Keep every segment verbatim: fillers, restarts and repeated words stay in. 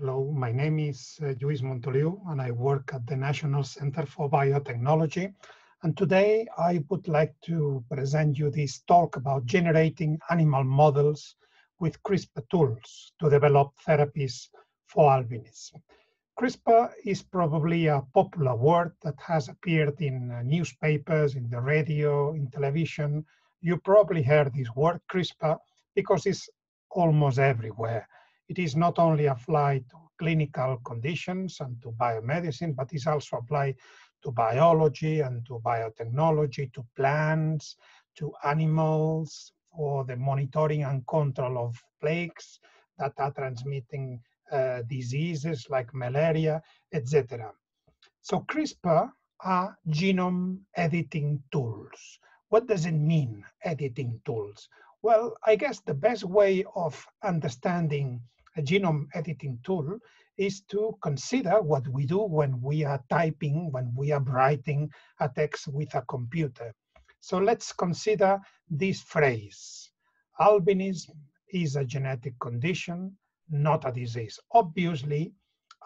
Hello, my name is uh, Lluís Montoliu, and I work at the National Center for Biotechnology. And today I would like to present you this talk about generating animal models with CRISPR tools to develop therapies for albinism. CRISPR is probably a popular word that has appeared in uh, newspapers, in the radio, in television. You probably heard this word CRISPR because it's almost everywhere. It is not only applied to clinical conditions and to biomedicine, but it's also applied to biology and to biotechnology, to plants, to animals, for the monitoring and control of plagues that are transmitting uh, diseases like malaria, et cetera. So CRISPR are genome editing tools. What does it mean, editing tools? Well, I guess the best way of understanding a genome editing tool is to consider what we do when we are typing, when we are writing a text with a computer. So let's consider this phrase. Albinism is a genetic condition, not a disease. Obviously,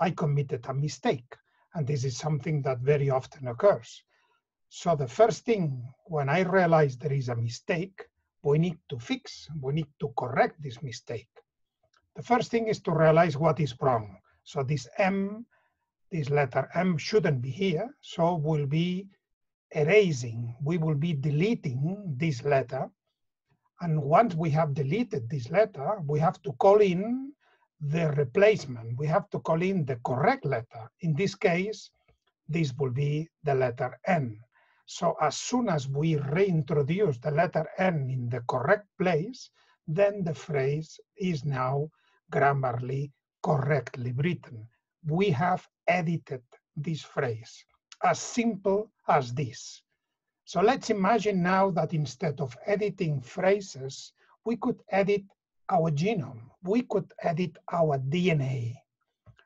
I committed a mistake, and this is something that very often occurs. So the first thing, when I realize there is a mistake, we need to fix, we need to correct this mistake. The first thing is to realize what is wrong. So this M, this letter M shouldn't be here. So we'll be erasing, we will be deleting this letter. And once we have deleted this letter, we have to call in the replacement. We have to call in the correct letter. In this case, this will be the letter N. So as soon as we reintroduce the letter N in the correct place, then the phrase is now grammatically correctly written. We have edited this phrase, as simple as this. So let's imagine now that instead of editing phrases, we could edit our genome. We could edit our D N A.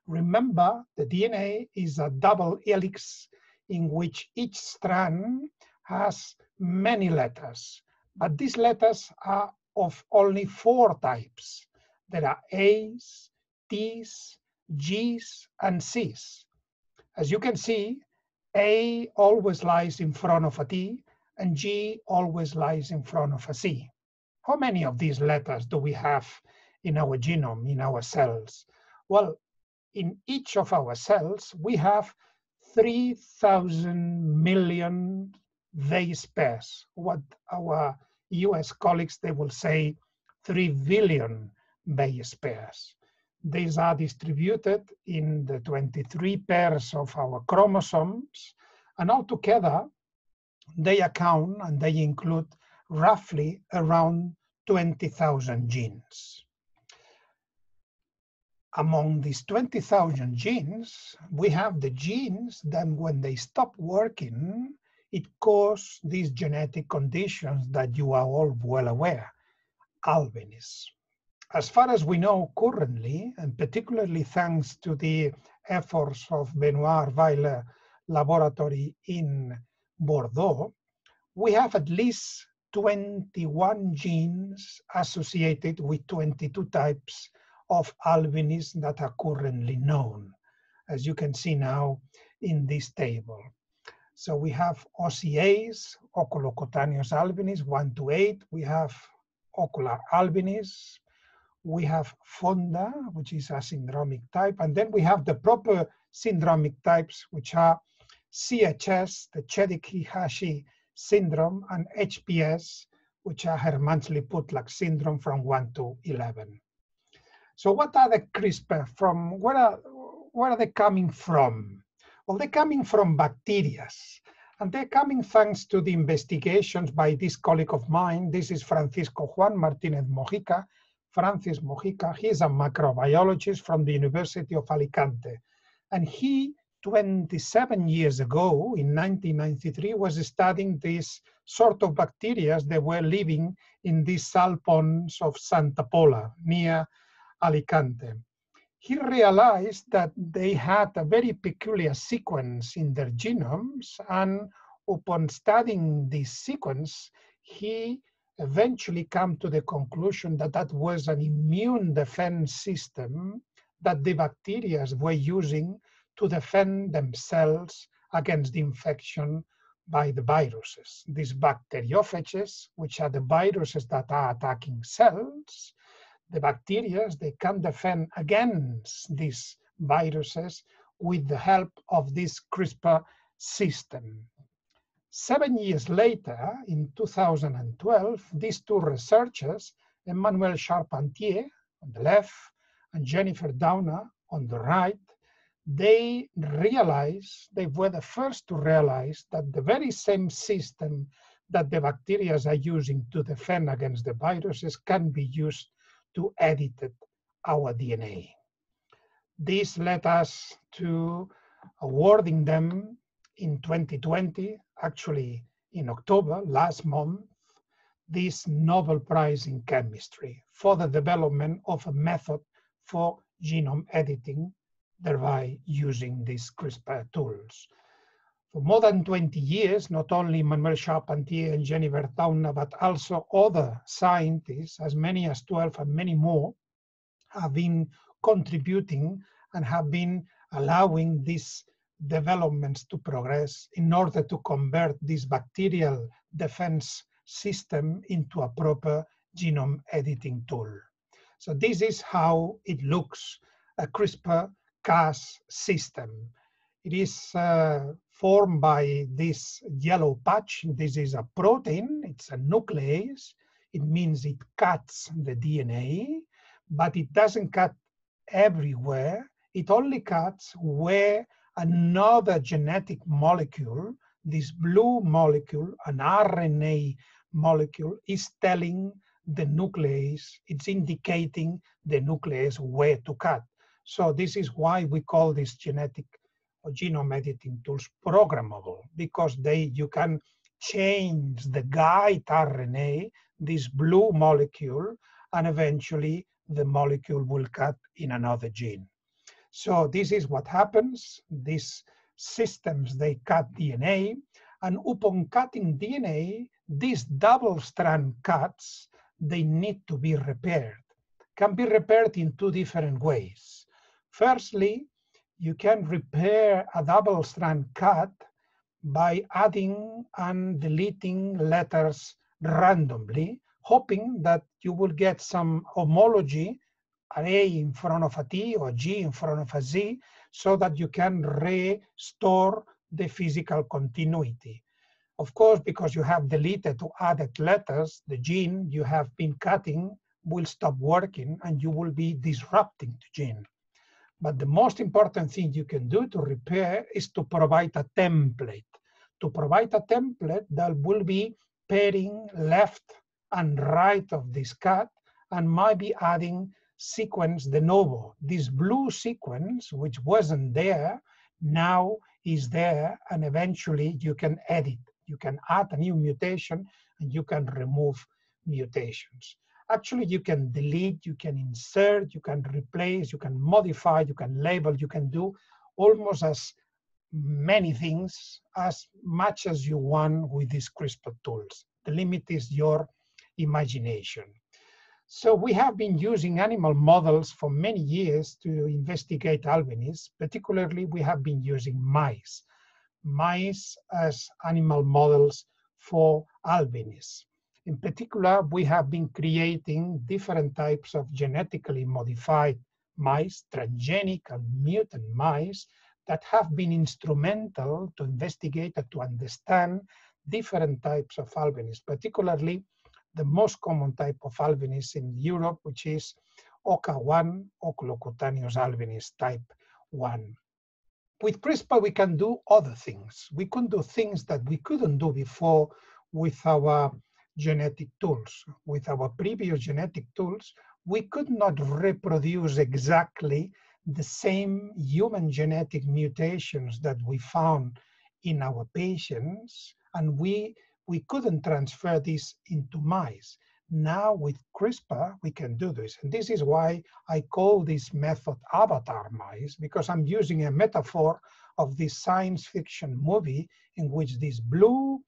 Remember, the D N A is a double helix in which each strand has many letters, but these letters are of only four types. There are A's, T's, G's, and C's. As you can see, A always lies in front of a T, and G always lies in front of a C. How many of these letters do we have in our genome, in our cells? Well, in each of our cells, we have three thousand million base pairs. What our U S colleagues, they will say three billion base pairs. These are distributed in the twenty-three pairs of our chromosomes, and altogether they account and they include roughly around twenty thousand genes. Among these twenty thousand genes, we have the genes that when they stop working, it causes these genetic conditions that you are all well aware, albinism. As far as we know currently, and particularly thanks to the efforts of Benoit Vilar Laboratory in Bordeaux, we have at least twenty-one genes associated with twenty-two types of albinism that are currently known, as you can see now in this table. So we have O C As, oculocutaneous albinism, one to eight. We have ocular albinism. We have FONDA, which is a syndromic type. And then we have the proper syndromic types, which are C H S, the Chediak-Higashi syndrome, and H P S, which are Hermansky-Pudlak syndrome from one to eleven. So what are the CRISPR from? Where are, where are they coming from? Well, they're coming from bacteria. And they're coming thanks to the investigations by this colleague of mine. This is Francisco Juan Martinez-Mojica. Francis Mojica, he's a microbiologist from the University of Alicante. And he, twenty-seven years ago, in nineteen ninety-three, was studying this sort of bacteria that were living in these sal ponds of Santa Pola, near Alicante. He realized that they had a very peculiar sequence in their genomes, and upon studying this sequence, he eventually came to the conclusion that that was an immune defense system that the bacteria were using to defend themselves against the infection by the viruses. These bacteriophages, which are the viruses that are attacking cells, the bacteria, they can defend against these viruses with the help of this CRISPR system. Seven years later, in two thousand twelve, these two researchers, Emmanuel Charpentier on the left and Jennifer Doudna on the right, they realized, they were the first to realize that the very same system that the bacteria are using to defend against the viruses can be used to edit our D N A. This led us to awarding them in twenty twenty, actually in October, last month, this Nobel Prize in Chemistry for the development of a method for genome editing, thereby using these CRISPR tools. For more than twenty years, not only Emmanuel Charpentier and Jennifer Doudna, but also other scientists, as many as twelve and many more, have been contributing and have been allowing these developments to progress in order to convert this bacterial defense system into a proper genome editing tool. So this is how it looks, a CRISPR-Cas system. It is uh, formed by this yellow patch. This is a protein, it's a nuclease. It means it cuts the D N A, but it doesn't cut everywhere. It only cuts where another genetic molecule, this blue molecule, an R N A molecule, is telling the nuclease, it's indicating the nuclease where to cut. So this is why we call these genetic or genome editing tools programmable, because they you can change the guide R N A, this blue molecule, and eventually the molecule will cut in another gene. So this is what happens. These systems, they cut D N A, and upon cutting D N A, these double-strand cuts, they need to be repaired. Can be repaired in two different ways. Firstly, you can repair a double-strand cut by adding and deleting letters randomly, hoping that you will get some homology, an A in front of a T or a G in front of a Z, so that you can restore the physical continuity. Of course, because you have deleted or added letters, the gene you have been cutting will stop working and you will be disrupting the gene. But the most important thing you can do to repair is to provide a template. To provide a template that will be pairing left and right of this cut and might be adding sequence de novo. This blue sequence, which wasn't there, now is there, and eventually you can edit. You can add a new mutation and you can remove mutations. Actually, you can delete, you can insert, you can replace, you can modify, you can label, you can do almost as many things, as much as you want with these CRISPR tools. The limit is your imagination. So we have been using animal models for many years to investigate albinism. Particularly, we have been using mice. Mice as animal models for albinism. In particular, we have been creating different types of genetically modified mice, transgenic and mutant mice, that have been instrumental to investigate and to understand different types of albinism, particularly the most common type of albinism in Europe, which is O C A one, Oculocutaneous albinism type one. With CRISPR, we can do other things. We can do things that we couldn't do before with our genetic tools. With our previous genetic tools, we could not reproduce exactly the same human genetic mutations that we found in our patients, and we, we couldn't transfer this into mice. Now with CRISPR, we can do this. And this is why I call this method avatar mice, because I'm using a metaphor of this science fiction movie in which this blue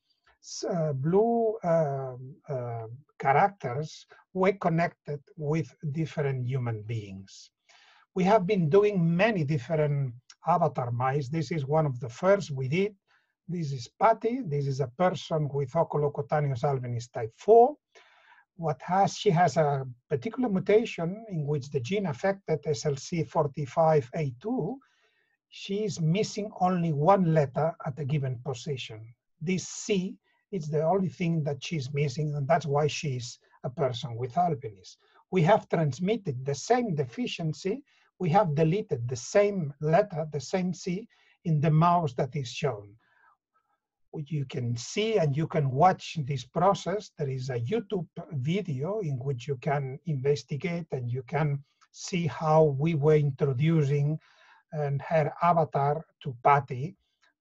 Uh, blue uh, uh, characters were connected with different human beings. we have been doing many different avatar mice. This is one of the first we did. This is Patty. This is a person with oculocutaneous albinism type four. What has, she has a particular mutation in which the gene affected S L C forty-five A two. She is missing only one letter at a given position. This C is the only thing that she's missing, and that's why she's a person with albinism. We have transmitted the same deficiency. We have deleted the same letter, the same C, in the mouse that is shown. You can see and you can watch this process. There is a YouTube video in which you can investigate and you can see how we were introducing and her avatar to Patty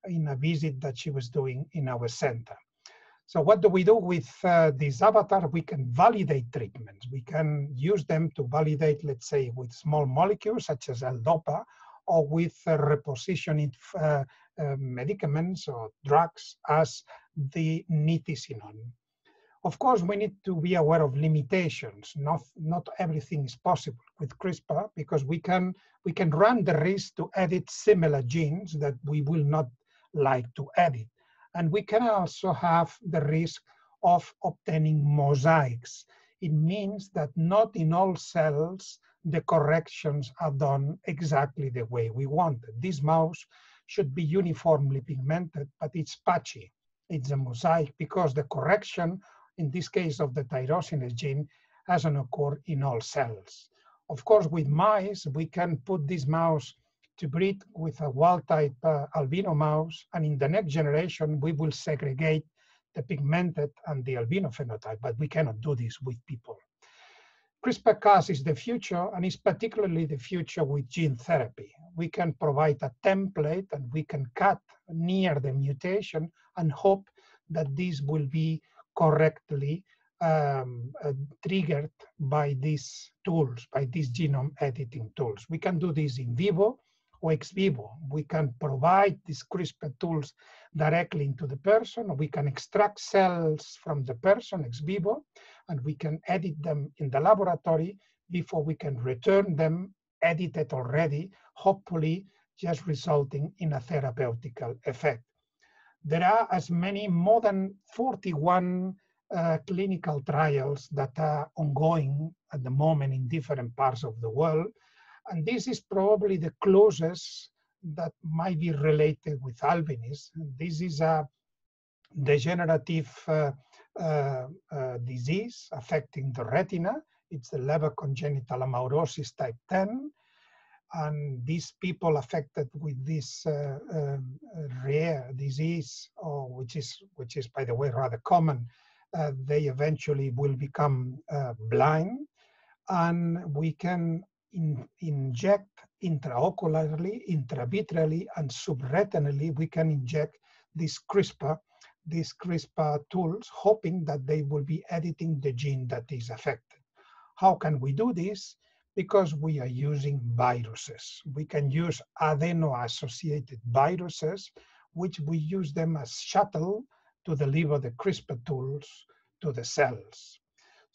in a visit that she was doing in our center. So what do we do with uh, this avatar? We can validate treatments. We can use them to validate, let's say, with small molecules such as L DOPA, or with uh, repositioning uh, uh, medicaments or drugs as the nitisinone. Of course, we need to be aware of limitations. Not, not everything is possible with CRISPR, because we can, we can run the risk to edit similar genes that we will not like to edit. And we can also have the risk of obtaining mosaics. It means that not in all cells the corrections are done exactly the way we wanted. This mouse should be uniformly pigmented, but it's patchy. It's a mosaic because the correction, in this case of the tyrosinase gene, hasn't occurred in all cells. Of course, with mice, we can put this mouse to breed with a wild-type uh, albino mouse, and in the next generation, we will segregate the pigmented and the albino phenotype, but we cannot do this with people. CRISPR-Cas is the future, and is particularly the future with gene therapy. We can provide a template, and we can cut near the mutation and hope that this will be correctly um, uh, triggered by these tools, by these genome editing tools. We can do this in vivo or ex vivo. We can provide these CRISPR tools directly into the person, or we can extract cells from the person ex vivo, and we can edit them in the laboratory before we can return them edited already, hopefully just resulting in a therapeutical effect. There are as many, more than forty-one uh, clinical trials that are ongoing at the moment in different parts of the world. And this is probably the closest that might be related with albinism. This is a degenerative uh, uh, uh, disease affecting the retina. It's the Leber congenital amaurosis type ten. And these people affected with this uh, uh, rare disease, or which is, which is, by the way, rather common, uh, they eventually will become uh, blind. And we can In, inject intraocularly, intravitreally, and subretinally, we can inject this CRISPR, these CRISPR tools, hoping that they will be editing the gene that is affected. How can we do this? Because we are using viruses. We can use adeno-associated viruses, which we use them as shuttle to deliver the CRISPR tools to the cells.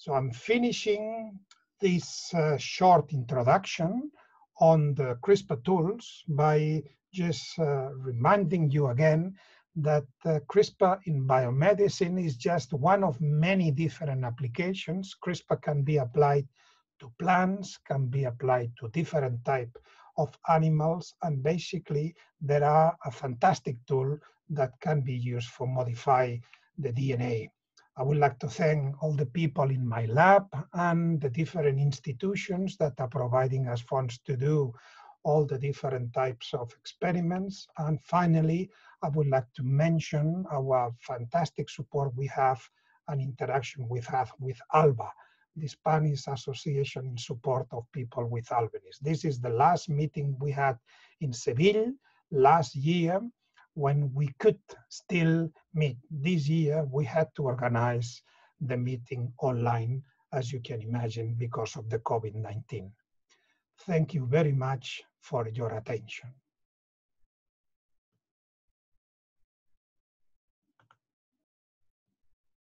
So I'm finishing this uh, short introduction on the CRISPR tools by just uh, reminding you again that uh, CRISPR in biomedicine is just one of many different applications. CRISPR can be applied to plants, can be applied to different types of animals, and basically there are a fantastic tool that can be used for modify the D N A. I would like to thank all the people in my lab and the different institutions that are providing us funds to do all the different types of experiments. And finally, I would like to mention our fantastic support we have and interaction we have with ALBA, the Spanish Association in Support of People with Albinism. This is the last meeting we had in Seville last year, when we could still meet. This year, we had to organize the meeting online, as you can imagine, because of the COVID nineteen. Thank you very much for your attention.